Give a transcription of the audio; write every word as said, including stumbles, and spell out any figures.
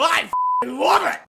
I f***ing love it!